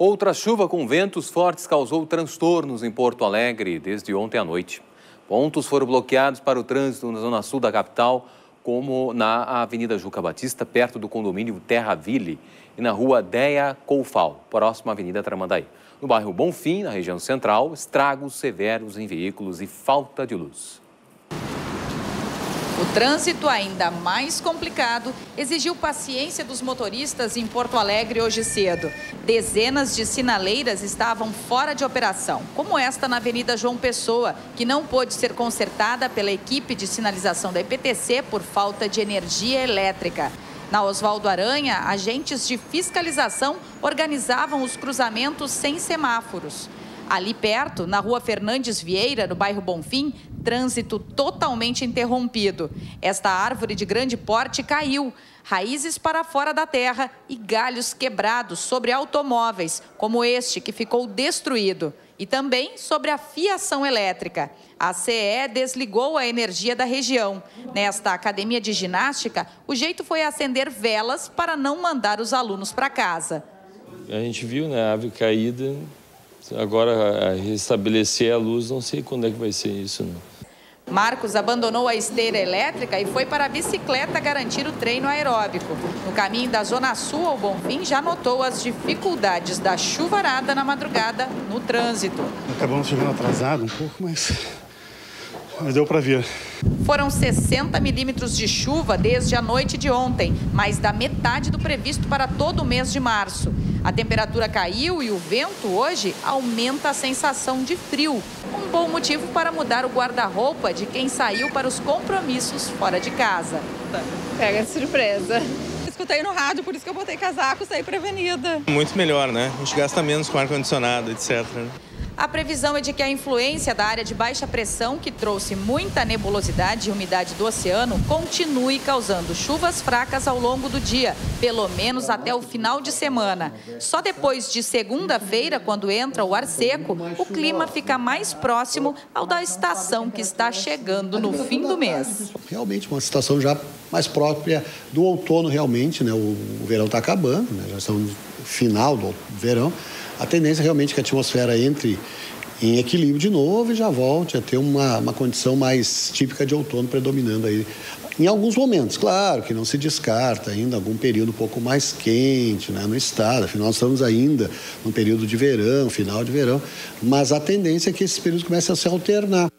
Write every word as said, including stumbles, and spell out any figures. Outra chuva com ventos fortes causou transtornos em Porto Alegre desde ontem à noite. Pontos foram bloqueados para o trânsito na zona sul da capital, como na Avenida Juca Batista, perto do condomínio Terra Ville, e na rua Déa Coufal, próxima à Avenida Tramandaí. No bairro Bom Fim, na região central, estragos severos em veículos e falta de luz. O trânsito, ainda mais complicado, exigiu paciência dos motoristas em Porto Alegre hoje cedo. Dezenas de sinaleiras estavam fora de operação, como esta na Avenida João Pessoa, que não pôde ser consertada pela equipe de sinalização da E P T C por falta de energia elétrica. Na Oswaldo Aranha, agentes de fiscalização organizavam os cruzamentos sem semáforos. Ali perto, na Rua Fernandes Vieira, no bairro Bom Fim, trânsito totalmente interrompido. Esta árvore de grande porte caiu, raízes para fora da terra e galhos quebrados sobre automóveis, como este que ficou destruído, e também sobre a fiação elétrica. A C E desligou a energia da região. Nesta academia de ginástica, o jeito foi acender velas para não mandar os alunos para casa. A gente viu, né, a árvore caída. Agora, restabelecer a luz, não sei quando é que vai ser isso, né? Marcos abandonou a esteira elétrica e foi para a bicicleta garantir o treino aeróbico. No caminho da Zona Sul ao Bom Fim, já notou as dificuldades da chuvarada na madrugada no trânsito. Acabamos chegando atrasado um pouco, mas... mas deu para ver. Foram sessenta milímetros de chuva desde a noite de ontem, mais da metade do previsto para todo o mês de março. A temperatura caiu e o vento hoje aumenta a sensação de frio. Um bom motivo para mudar o guarda-roupa de quem saiu para os compromissos fora de casa. Pega de surpresa. Escutei no rádio, por isso que eu botei casaco e saí para a avenida. Muito melhor, né? A gente gasta menos com ar-condicionado, etcétera. A previsão é de que a influência da área de baixa pressão, que trouxe muita nebulosidade e umidade do oceano, continue causando chuvas fracas ao longo do dia, pelo menos até o final de semana. Só depois de segunda-feira, quando entra o ar seco, o clima fica mais próximo ao da estação que está chegando no fim do mês. Realmente, uma situação já mais própria do outono, realmente, né? O verão está acabando, né? Já estamos no final do verão. A tendência realmente é que a atmosfera entre em equilíbrio de novo e já volte a ter uma, uma condição mais típica de outono predominando aí. Em alguns momentos, claro, que não se descarta ainda algum período um pouco mais quente, né, no estado. Afinal, nós estamos ainda no período de verão, final de verão. Mas a tendência é que esses períodos comecem a se alternar.